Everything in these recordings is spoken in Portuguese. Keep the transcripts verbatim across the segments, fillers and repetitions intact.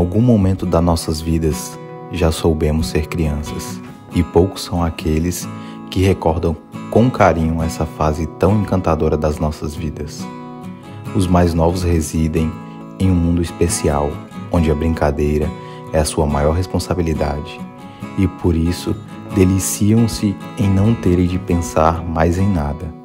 algum momento das nossas vidas já soubemos ser crianças, e poucos são aqueles que recordam com carinho essa fase tão encantadora das nossas vidas. Os mais novos residem em um mundo especial, onde a brincadeira é a sua maior responsabilidade, e por isso deliciam-se em não terem de pensar mais em nada.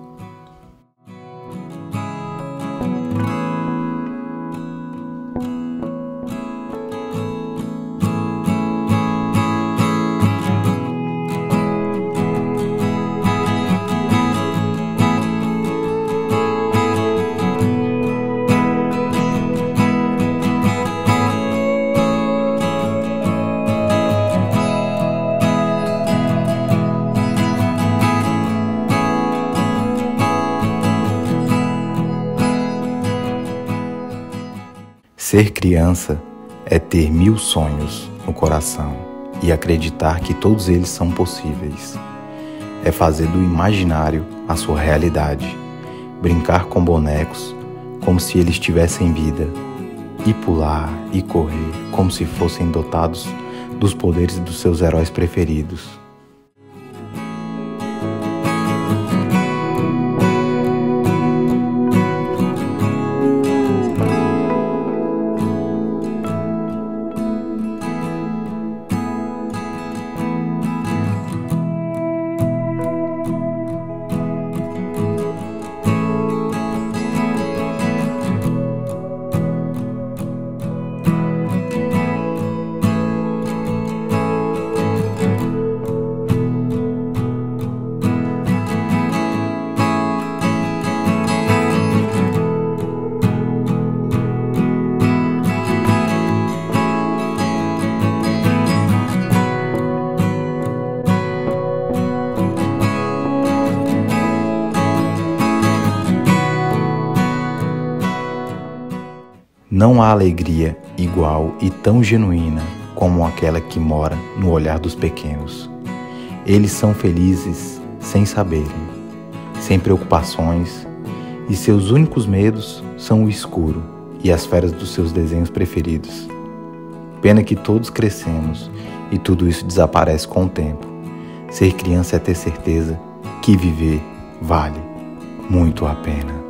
Ser criança é ter mil sonhos no coração e acreditar que todos eles são possíveis. É fazer do imaginário a sua realidade, brincar com bonecos como se eles tivessem vida, e pular e correr como se fossem dotados dos poderes dos seus heróis preferidos. Não há alegria igual e tão genuína como aquela que mora no olhar dos pequenos. Eles são felizes sem saberem, sem preocupações, e seus únicos medos são o escuro e as feras dos seus desenhos preferidos. Pena que todos crescemos e tudo isso desaparece com o tempo. Ser criança é ter certeza que viver vale muito a pena.